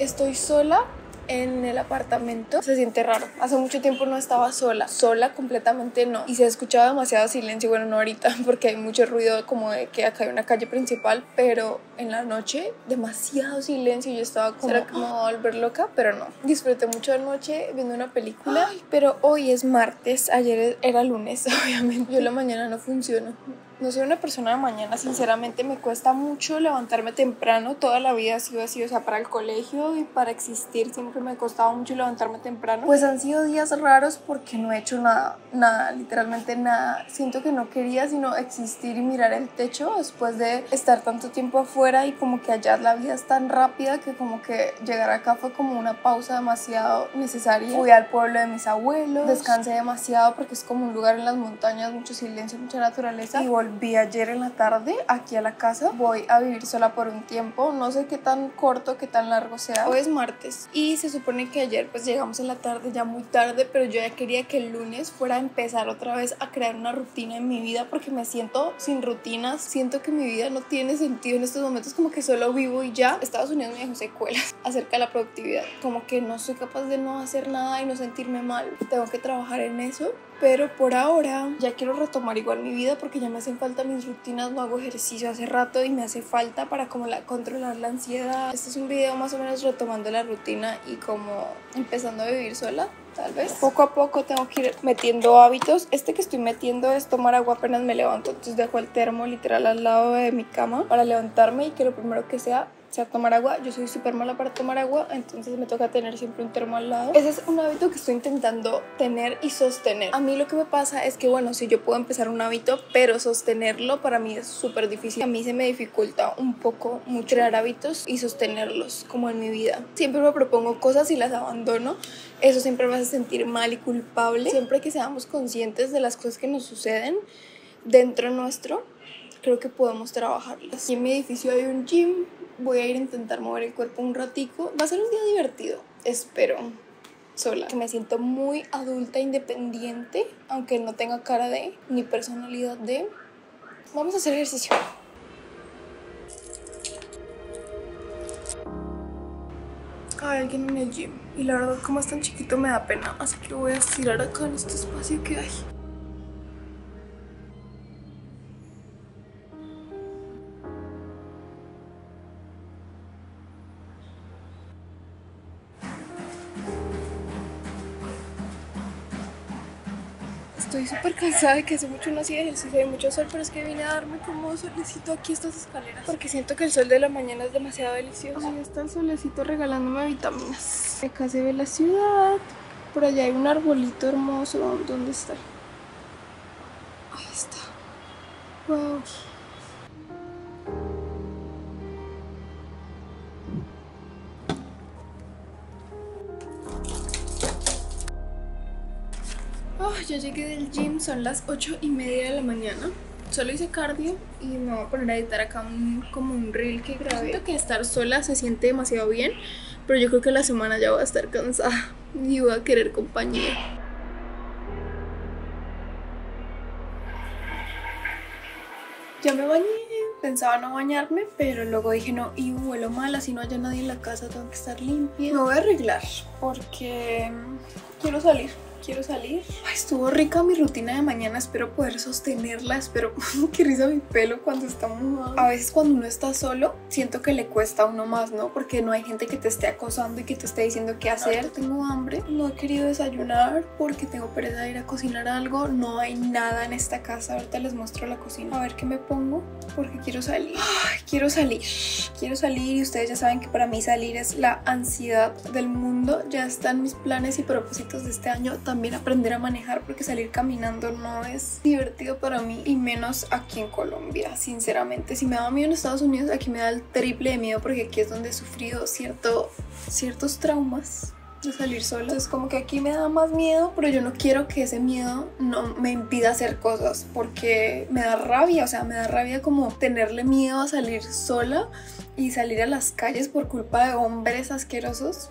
estoy sola en el apartamento, se siente raro. Hace mucho tiempo no estaba sola completamente, no, y se ha escuchado demasiado silencio. Bueno, no ahorita porque hay mucho ruido, como de que acá hay una calle principal, pero en la noche demasiado silencio. Yo estaba como, ¿será que me voy a volver loca? Pero no, disfruté mucho la noche viendo una película. Ay, pero hoy es martes, ayer era lunes, obviamente. Yo la mañana no funciono. No soy una persona de mañana, sinceramente. Me cuesta mucho levantarme temprano. Toda la vida ha sido así, o sea, para el colegio y para existir siempre me costaba mucho levantarme temprano. Pues han sido días raros porque no he hecho nada, literalmente nada. Siento que no quería sino existir y mirar el techo después de estar tanto tiempo afuera, y como que allá la vida es tan rápida que como que llegar acá fue como una pausa demasiado necesaria. Fui al pueblo de mis abuelos, descansé demasiado porque es como un lugar en las montañas, mucho silencio, mucha naturaleza, y volví ayer en la tarde aquí a la casa. Voy a vivir sola por un tiempo, no sé qué tan corto, qué tan largo sea. Hoy es martes y se supone que ayer pues llegamos en la tarde, ya muy tarde, pero yo ya quería que el lunes fuera a empezar otra vez a crear una rutina en mi vida, porque me siento sin rutinas, siento que mi vida no tiene sentido en estos momentos, como que solo vivo y ya. Estados Unidos me dejó secuelas acerca de la productividad, como que no soy capaz de no hacer nada y no sentirme mal. Tengo que trabajar en eso, pero por ahora ya quiero retomar igual mi vida porque ya me hacen falta mis rutinas. No hago ejercicio hace rato y me hace falta para como controlar la ansiedad. Este es un video más o menos retomando la rutina y como empezando a vivir sola. Tal vez poco a poco tengo que ir metiendo hábitos. Este que estoy metiendo es tomar agua apenas me levanto, entonces dejo el termo literal al lado de mi cama para levantarme y que lo primero que sea tomar agua. Yo soy súper mala para tomar agua, entonces me toca tener siempre un termo al lado. Ese es un hábito que estoy intentando tener y sostener. A mí lo que me pasa es que, bueno, sí, yo puedo empezar un hábito, pero sostenerlo para mí es súper difícil. A mí se me dificulta un poco mucho crear hábitos y sostenerlos como en mi vida. Siempre me propongo cosas y las abandono. Eso siempre me hace sentir mal y culpable. Siempre que seamos conscientes de las cosas que nos suceden dentro nuestro, creo que podemos trabajarlas. Aquí en mi edificio hay un gym. Voy a ir a intentar mover el cuerpo un ratico. Va a ser un día divertido, espero, sola. Que me siento muy adulta, independiente, aunque no tenga cara de, ni personalidad de. Vamos a hacer ejercicio. Hay alguien en el gym y la verdad, como es tan chiquito, me da pena, así que lo voy a estirar acá en este espacio que hay. Estoy súper cansada de que hace mucho no hacía ejercicio, hay mucho sol, pero es que vine a darme como solecito aquí estas escaleras porque siento que el sol de la mañana es demasiado delicioso. Ahí está el solecito regalándome vitaminas. Acá se ve la ciudad, por allá hay un arbolito hermoso. ¿Dónde está? Ahí está. Wow. Yo llegué del gym, son las 8:30 de la mañana. Solo hice cardio y me voy a poner a editar acá como un reel que grabé. Siento que estar sola se siente demasiado bien, pero yo creo que la semana ya voy a estar cansada y voy a querer compañía. Ya me bañé. Pensaba no bañarme, pero luego dije no, y huelo mal, así no haya nadie en la casa, tengo que estar limpia. Me voy a arreglar porque quiero salir. Ay, estuvo rica mi rutina de mañana, espero poder sostenerla, espero que riza mi pelo cuando está mojado. A veces cuando uno está solo, siento que le cuesta a uno más, ¿no? Porque no hay gente que te esté acosando y que te esté diciendo qué hacer. No, tengo hambre, no he querido desayunar porque tengo pereza de ir a cocinar algo, no hay nada en esta casa. Ahorita les muestro la cocina, a ver qué me pongo porque quiero salir. Ay, quiero salir y ustedes ya saben que para mí salir es la ansiedad del mundo. Ya están mis planes y propósitos de este año. También aprender a manejar porque salir caminando no es divertido para mí, y menos aquí en Colombia, sinceramente. Si me daba miedo en Estados Unidos, aquí me da el triple de miedo porque aquí es donde he sufrido ciertos traumas de salir sola. Entonces como que aquí me da más miedo, pero yo no quiero que ese miedo no me impida hacer cosas porque me da rabia, o sea, me da rabia como tenerle miedo a salir sola y salir a las calles por culpa de hombres asquerosos.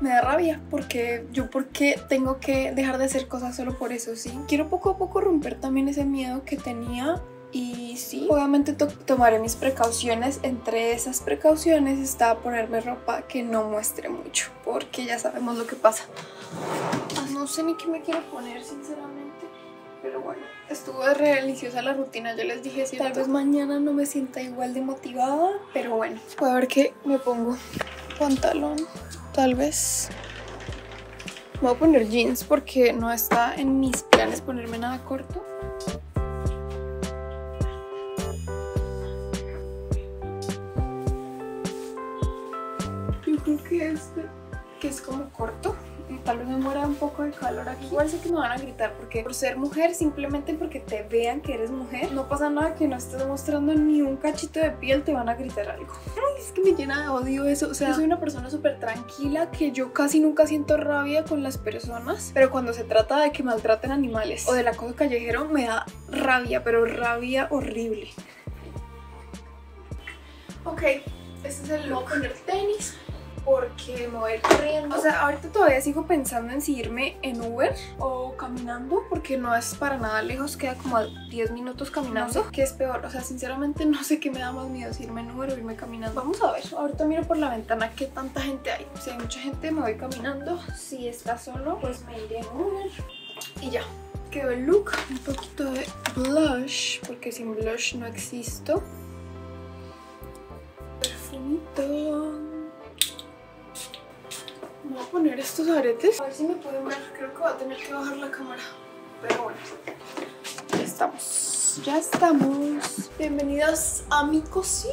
Me da rabia porque ¿por qué tengo que dejar de hacer cosas solo por eso? Sí, quiero poco a poco romper también ese miedo que tenía Y sí, obviamente tomaré mis precauciones. Entre esas precauciones está ponerme ropa que no muestre mucho, porque ya sabemos lo que pasa. No sé ni qué me quiero poner, sinceramente, pero bueno, estuvo re deliciosa la rutina. Yo les dije, tal vez mañana no me sienta igual de motivada, pero bueno, voy a ver qué me pongo. Pantalón, tal vez. Me voy a poner jeans porque no está en mis planes ponerme nada corto. Creo que este, que es como corto, y tal vez me muera un poco de calor aquí. Igual sé que me van a gritar porque por ser mujer, simplemente porque te vean que eres mujer, no pasa nada que no estés mostrando ni un cachito de piel, te van a gritar algo. Ay, es que me llena de odio eso. O sea, yo soy una persona súper tranquila, que yo casi nunca siento rabia con las personas, pero cuando se trata de que maltraten animales o de la cosa callejera, me da rabia, pero rabia horrible. Ok, este es el look. Voy a poner tenis porque me voy a ir corriendo. O sea, ahorita todavía sigo pensando en si irme en Uber o caminando, porque no es para nada lejos, queda como a 10 minutos caminando. No sé qué es peor, o sea, sinceramente no sé qué me da más miedo, si irme en Uber o irme caminando. Vamos a ver, ahorita miro por la ventana qué tanta gente hay. Si hay mucha gente me voy caminando, si está solo pues me iré en Uber y ya. Quedó el look, un poquito de blush, porque sin blush no existo. Perfumito. Voy a poner estos aretes, a ver si me pueden ver, creo que voy a tener que bajar la cámara, pero bueno, ya estamos, bienvenidos a mi cocina,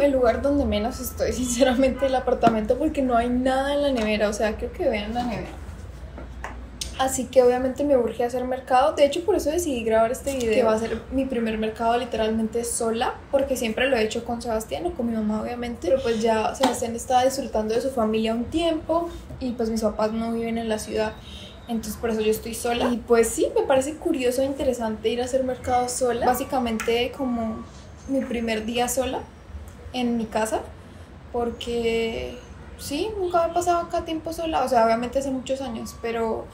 el lugar donde menos estoy, sinceramente, el apartamento, porque no hay nada en la nevera, o sea, creo que vean la nevera, así que obviamente me urge hacer mercado. De hecho, por eso decidí grabar este video, que va a ser mi primer mercado literalmente sola, porque siempre lo he hecho con Sebastián o con mi mamá, obviamente, pero pues ya Sebastián estaba disfrutando de su familia un tiempo y pues mis papás no viven en la ciudad, entonces por eso yo estoy sola. Y pues sí, me parece curioso e interesante ir a hacer mercado sola, básicamente como mi primer día sola en mi casa, porque sí, nunca me he pasado acá tiempo sola, o sea, obviamente hace muchos años, pero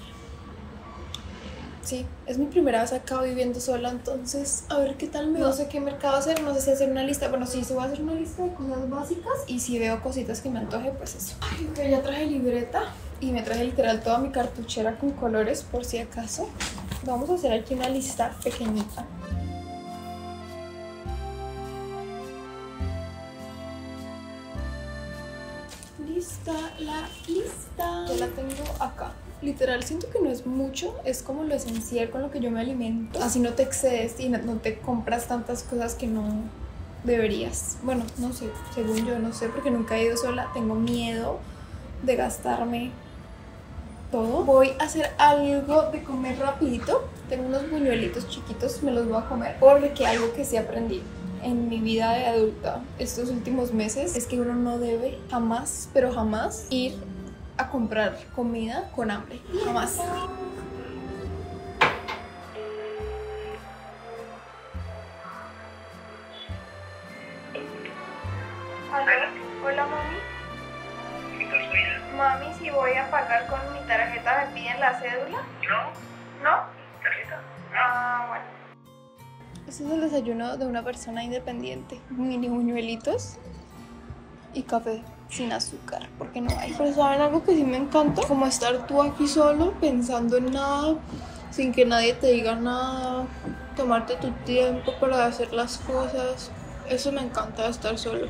sí, es mi primera vez acá viviendo sola, entonces a ver qué tal me va. No sé qué mercado hacer, no sé si hacer una lista. Bueno, sí, se va a hacer una lista de cosas básicas y si veo cositas que me antoje, pues eso. Ay, ok, ya traje libreta y me traje literal toda mi cartuchera con colores por si acaso. Vamos a hacer aquí una lista pequeñita. Lista, la lista. Ya la tengo acá. Literal, siento que no es mucho, es como lo esencial con lo que yo me alimento. Así no te excedes y no te compras tantas cosas que no deberías. Bueno, no sé, según yo, no sé, porque nunca he ido sola. Tengo miedo de gastarme todo. Voy a hacer algo de comer rapidito. Tengo unos buñuelitos chiquitos, me los voy a comer, porque algo que sí aprendí en mi vida de adulta estos últimos meses es que uno no debe jamás, pero jamás ir a comprar comida con hambre, jamás. Hola, hola mami. ¿Qué tal, soy yo? Mami, si voy a pagar con mi tarjeta, ¿me piden la cédula? No. ¿No? ¿Tarjeta? No. Ah, bueno. Este es el desayuno de una persona independiente. Mini buñuelitos y café sin azúcar, porque no hay. Pero saben algo que sí me encanta, como estar tú aquí solo, pensando en nada, sin que nadie te diga nada, tomarte tu tiempo para hacer las cosas. Eso me encanta, estar solo.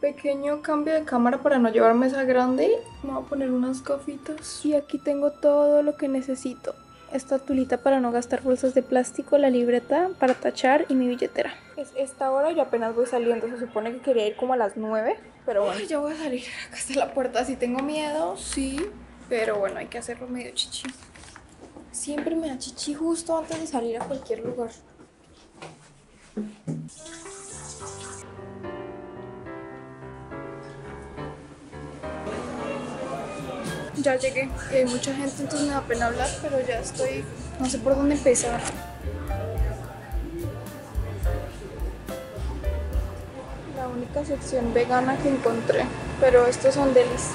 Pequeño cambio de cámara para no llevarme esa grande. Me voy a poner unas gafitas y aquí tengo todo lo que necesito. Esta tulita para no gastar bolsas de plástico, la libreta para tachar y mi billetera. Es esta hora, yo apenas voy saliendo, se supone que quería ir como a las 9, pero bueno. Ay, ya voy a salir, acá está la puerta, sí tengo miedo, sí, pero bueno, hay que hacerlo medio chichi. Siempre me da chichi justo antes de salir a cualquier lugar. Ya llegué, hay mucha gente, entonces me da pena hablar, pero ya estoy, no sé por dónde empezar. La única sección vegana que encontré, pero estos son delis.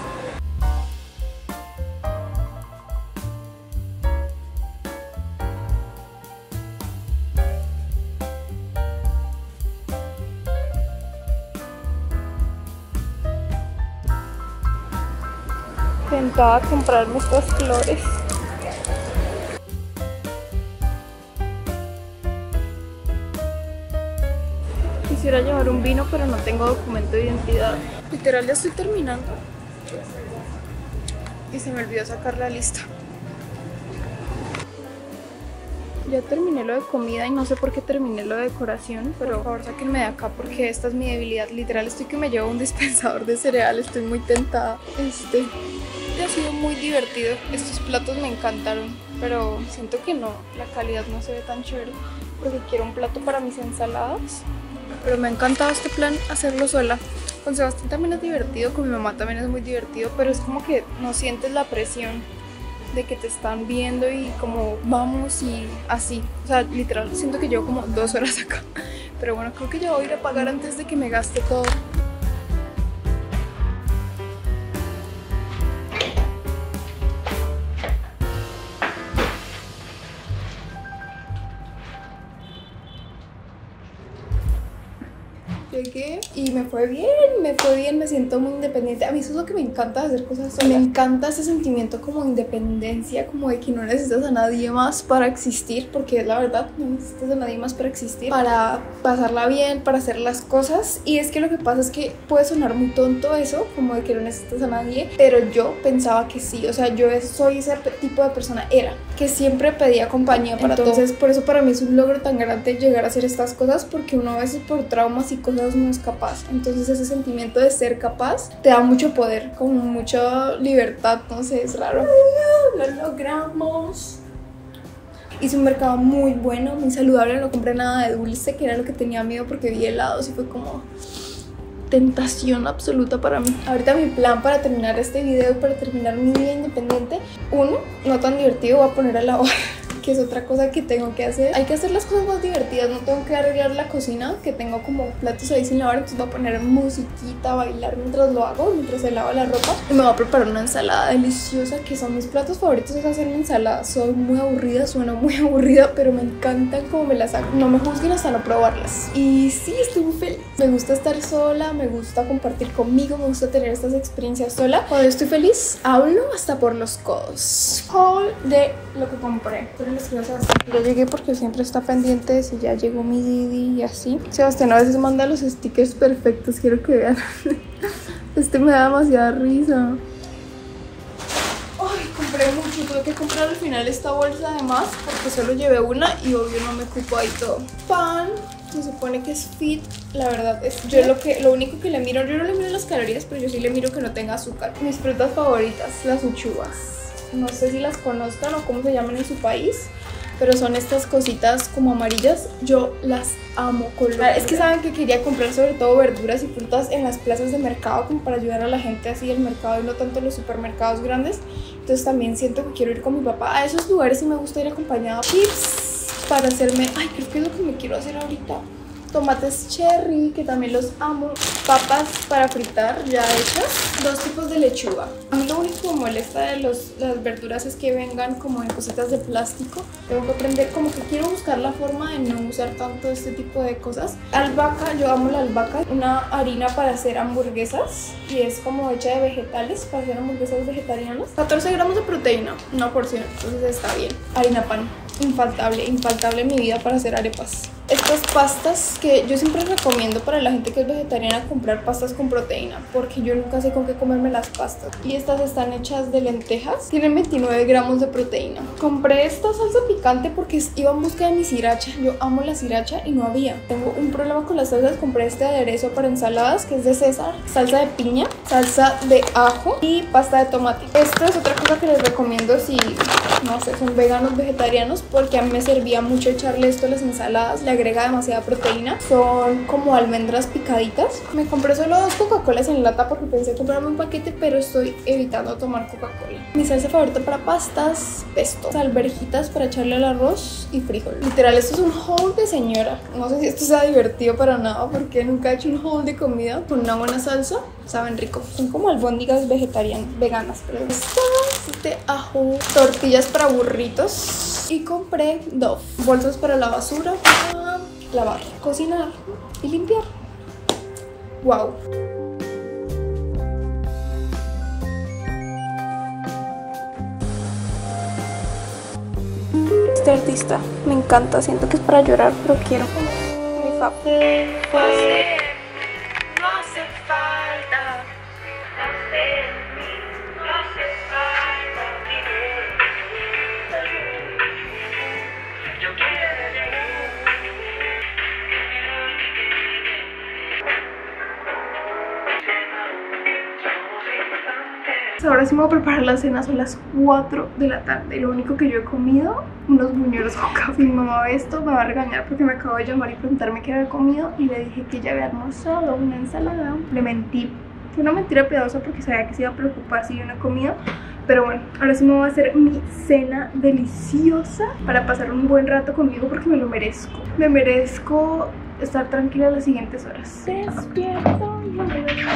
tentada a comprarme estas flores. Quisiera llevar un vino, pero no tengo documento de identidad. Literal, ya estoy terminando y se me olvidó sacar la lista. Ya terminé lo de comida y no sé por qué terminé lo de decoración, pero por favor sáquenme de acá porque esta es mi debilidad. Literal, estoy que me llevo un dispensador de cereal, estoy muy tentada. Ha sido muy divertido, estos platos me encantaron, pero siento que no, la calidad no se ve tan chévere porque quiero un plato para mis ensaladas. Pero me ha encantado este plan, hacerlo sola. Con Sebastián también es divertido, con mi mamá también es muy divertido, pero es como que no sientes la presión de que te están viendo y como vamos y así. O sea, literal, siento que llevo como 2 horas acá. Pero bueno, creo que ya voy a ir a pagar antes de que me gaste todo. Llegué y me fue bien, me siento muy independiente. A mí eso es lo que me encanta, hacer cosas sola. Me encanta ese sentimiento como de independencia, como de que no necesitas a nadie más para existir, porque la verdad, no necesitas a nadie más para existir, para pasarla bien, para hacer las cosas. Y es que lo que pasa es que puede sonar muy tonto eso, como de que no necesitas a nadie, pero yo pensaba que sí. O sea, yo soy ese tipo de persona, que siempre pedía compañía para todo. Entonces, por eso para mí es un logro tan grande llegar a hacer estas cosas, porque uno a veces por traumas y cosas no es capaz. Entonces ese sentimiento de ser capaz te da mucho poder, como mucha libertad, no sé, es raro. Lo logramos. Hice un mercado muy bueno, muy saludable, no compré nada de dulce, que era lo que tenía miedo porque vi helados y fue como tentación absoluta para mí. Ahorita mi plan para terminar este video, para terminar mi vida independiente, no tan divertido, voy a poner a la hora, que es otra cosa que tengo que hacer. Hay que hacer las cosas más divertidas, no tengo que arreglar la cocina, que tengo como platos ahí sin lavar, entonces voy a poner musiquita, a bailar mientras lo hago, mientras se lava la ropa. Y me voy a preparar una ensalada deliciosa, que son mis platos favoritos, es hacer una ensalada. Soy muy aburrida, sueno muy aburrida, pero me encantan como me las hago. No me juzguen hasta no probarlas. Y sí, estoy muy feliz. Me gusta estar sola, me gusta compartir conmigo, me gusta tener estas experiencias sola. Cuando estoy feliz, hablo hasta por los codos. Haul de lo que compré. Yo llegué porque siempre está pendiente de si ya llegó mi Didi y así. Sebastián a veces manda los stickers perfectos, quiero que vean. Este me da demasiada risa. Ay, compré mucho, tuve que comprar al final esta bolsa además porque solo llevé una y obvio no me ocupo ahí todo. Pan, se supone que es fit, la verdad es yo lo único que le miro, yo no le miro las calorías, pero yo sí le miro que no tenga azúcar. Mis frutas favoritas, las uchuvas. No sé si las conozcan o cómo se llaman en su país, pero son estas cositas como amarillas. Yo las amo con locura. Es que saben que quería comprar sobre todo verduras y frutas en las plazas de mercado, como para ayudar a la gente así del mercado y no tanto en los supermercados grandes. Entonces también siento que quiero ir con mi papá a esos lugares y me gusta ir acompañada. Tips para hacerme... Ay, creo que es lo que me quiero hacer ahorita. Tomates cherry, que también los amo. Papas para fritar ya hechas. 2 tipos de lechuga. A mí lo único que me molesta de las verduras es que vengan como en cositas de plástico. Tengo que aprender, como que quiero buscar la forma de no usar tanto este tipo de cosas. Albahaca, yo amo la albahaca. Una harina para hacer hamburguesas y es como hecha de vegetales, para hacer hamburguesas vegetarianas. 14 gramos de proteína, una porción, entonces está bien. Harina pan, infaltable en mi vida para hacer arepas. Estas pastas que yo siempre recomiendo para la gente que es vegetariana, comprar pastas con proteína, porque yo nunca sé con qué comerme las pastas. Y estas están hechas de lentejas, tienen 29 gramos de proteína. Compré esta salsa picante porque iba en busca de mi sriracha. Yo amo la sriracha y no había. Tengo un problema con las salsas, compré este aderezo para ensaladas que es de César, salsa de piña, salsa de ajo y pasta de tomate. Esta es otra cosa que les recomiendo si, no sé, son veganos, vegetarianos, porque a mí me servía mucho echarle esto a las ensaladas, le agrega demasiada proteína. Son como almendras picaditas. Me compré solo 2 Coca-Colas en lata porque pensé comprarme un paquete, pero estoy evitando tomar Coca-Cola. Mi salsa favorita para pastas, pesto, alverjitas para echarle al arroz y frijol. Literal, esto es un haul de señora. No sé si esto sea divertido para nada porque nunca he hecho un haul de comida con una buena salsa. Saben rico. Son como albóndigas vegetarianas, veganas, perdón. Este ajo, tortillas para burritos y compré Dove, bolsas para la basura, para lavar, cocinar y limpiar. ¡Wow! este artista, me encanta, siento que es para llorar, pero quiero como mi papá. Ahora sí me voy a preparar la cena, son las 4 de la tarde. Lo único que yo he comido, unos buñuelos con café. Mi mamá ve esto, me va a regañar porque me acabo de llamar y preguntarme qué había comido. Y le dije que ya había almorzado una ensalada. Le mentí, fue una mentira piadosa porque sabía que se iba a preocupar si yo no he comido. Pero bueno, ahora sí me voy a hacer mi cena deliciosa para pasar un buen rato conmigo porque me lo merezco. Me merezco estar tranquila las siguientes horas. Despierto y me merezco.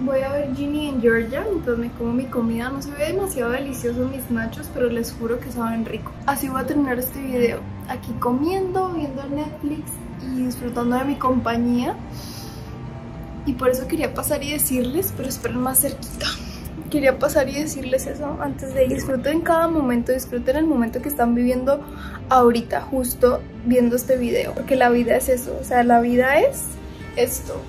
Voy a ver Ginny en Georgia mientras me como mi comida. No se ve demasiado delicioso mis nachos, pero les juro que saben rico. Así voy a terminar este video, aquí comiendo, viendo Netflix y disfrutando de mi compañía. Y por eso quería pasar y decirles, pero esperen más cerquita. Quería pasar y decirles eso antes de ir. Disfruten cada momento, disfruten el momento que están viviendo ahorita, justo viendo este video. Porque la vida es eso, o sea, la vida es esto.